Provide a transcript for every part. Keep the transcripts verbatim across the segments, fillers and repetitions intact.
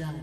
blood.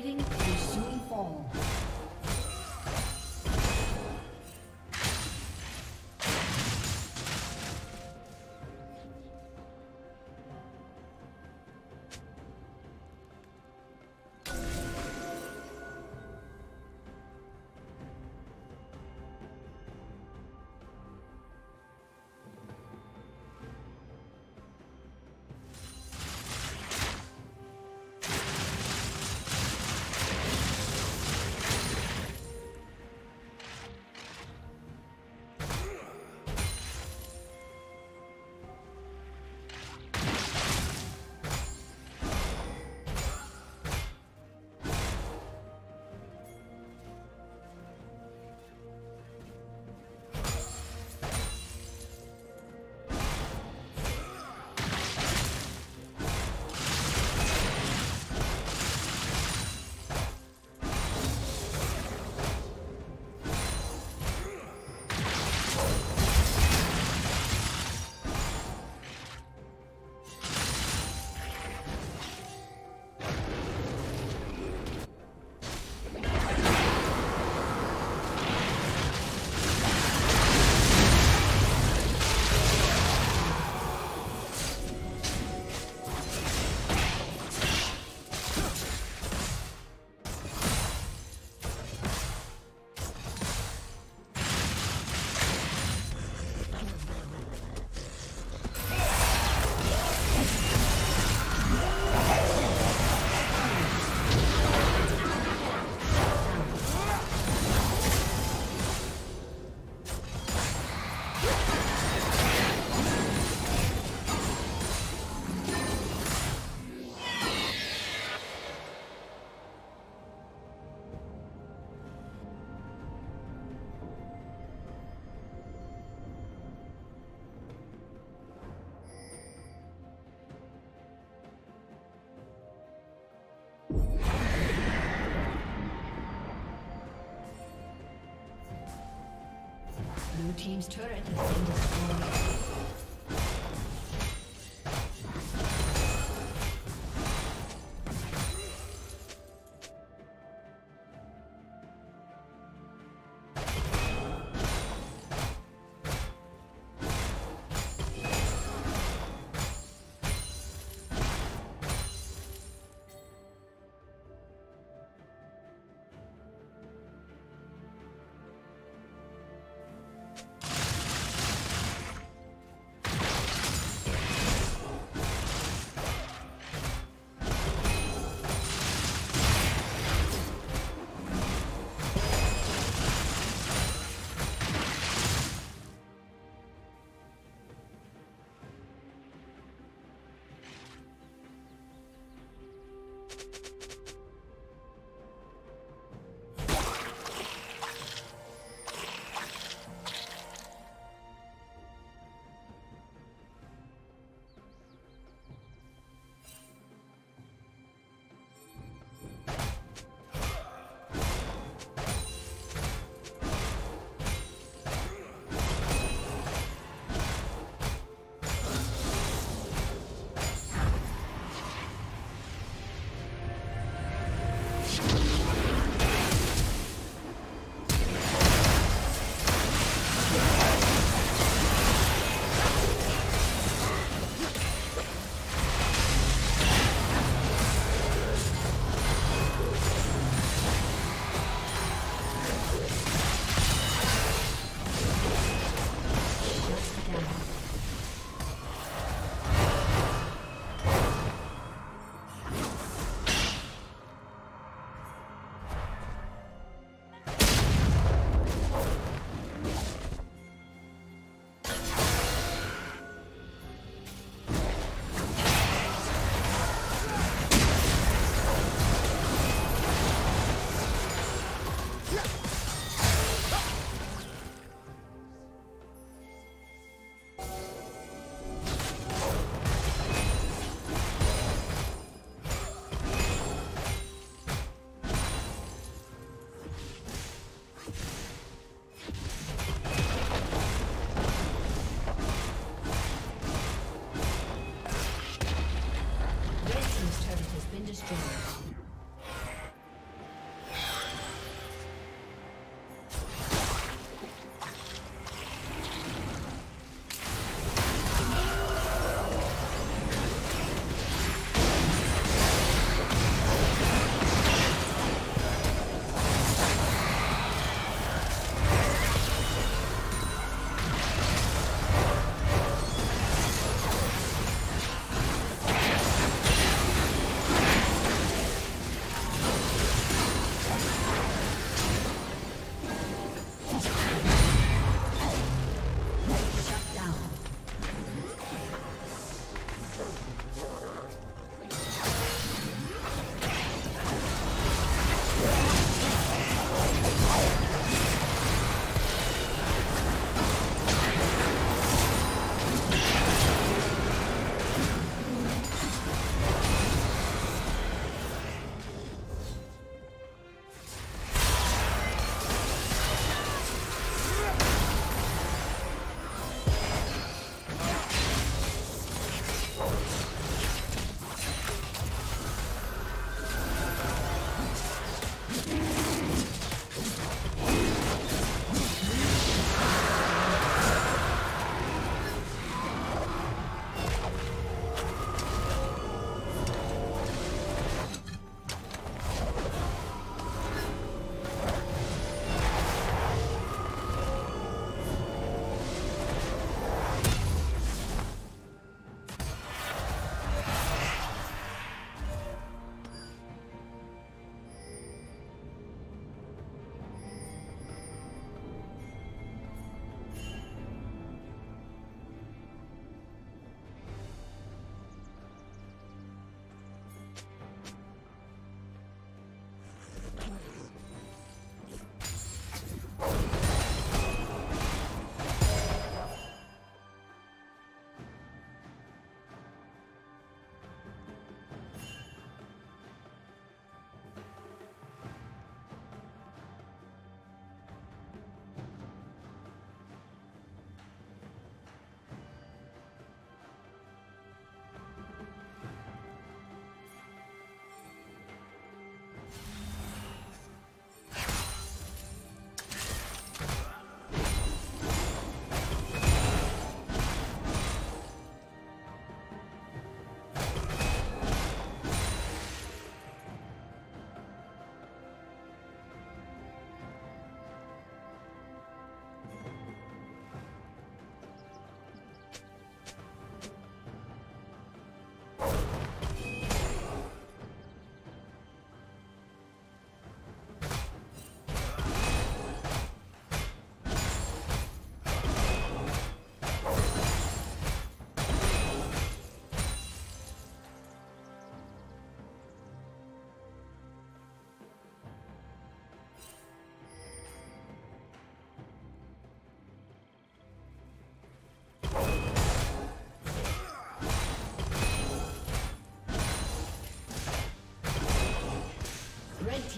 plating will soon fall. Blue team's turret has been destroyed. Red team's turret has been destroyed.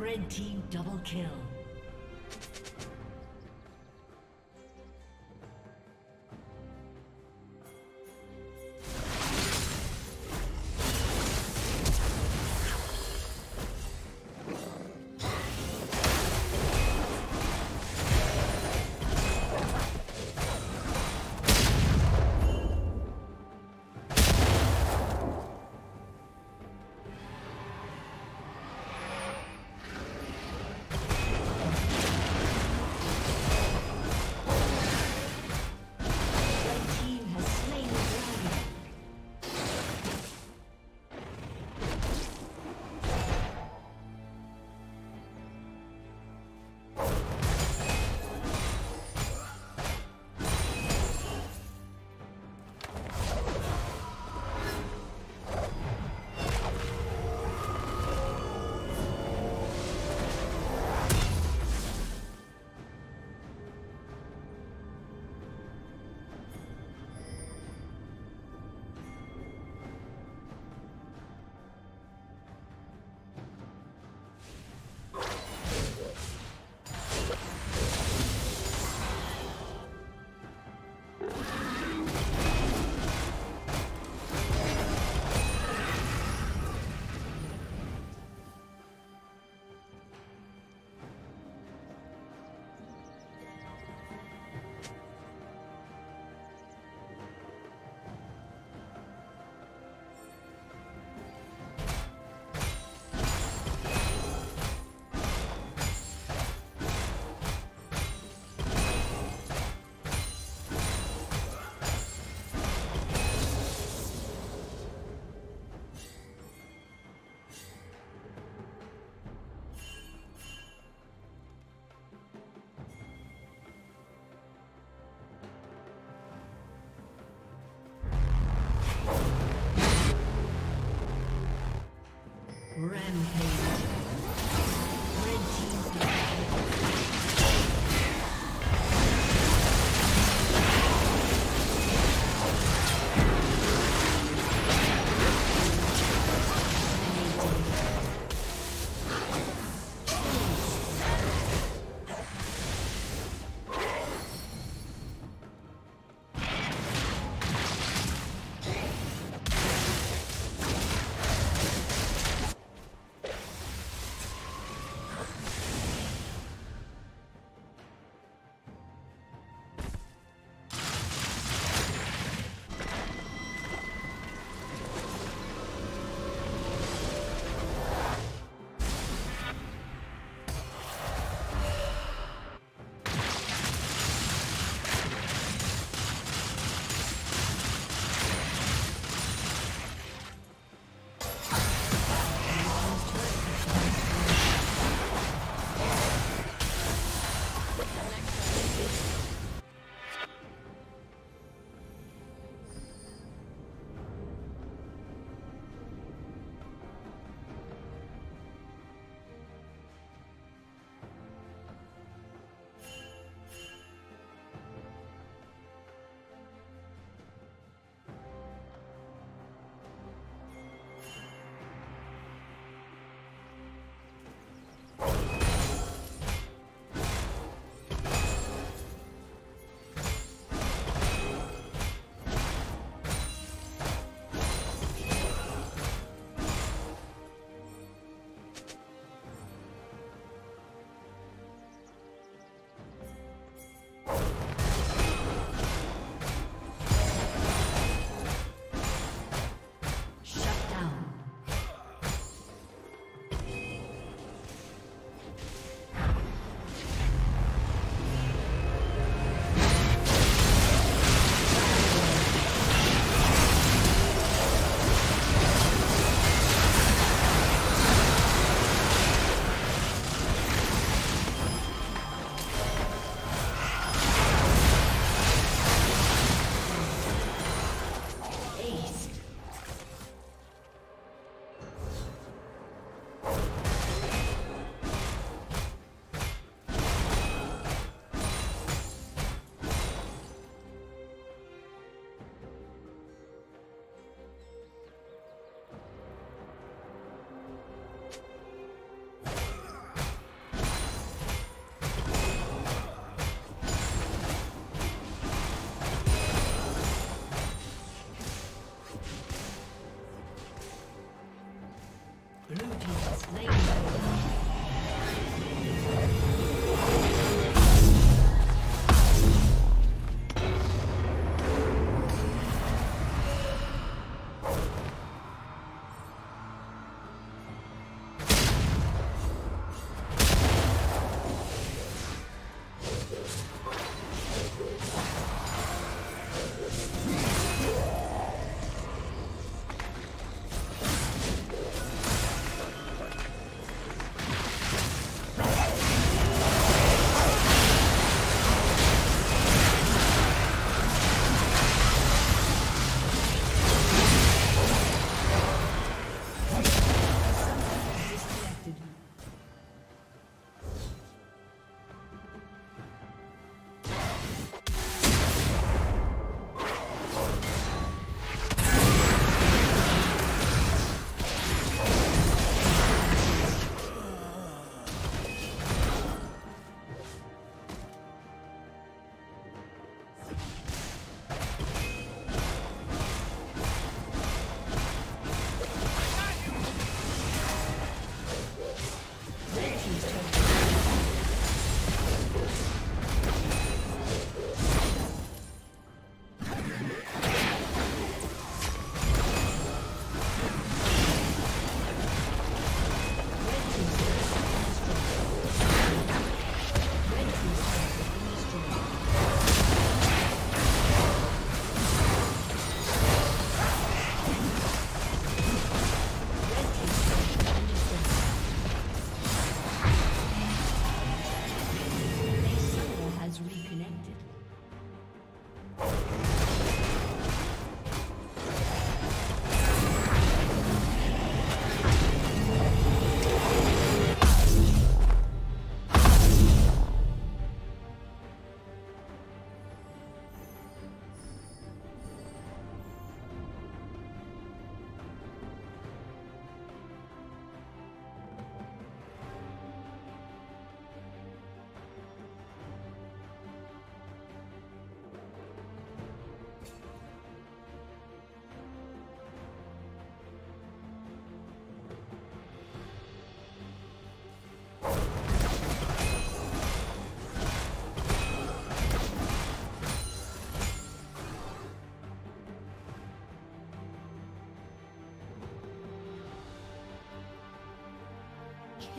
Red team double kill.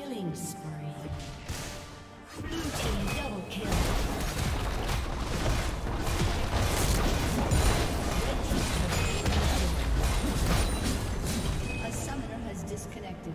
killing spree. Blue team double kill. Red team double kill. A summoner has disconnected.